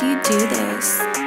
do you do this?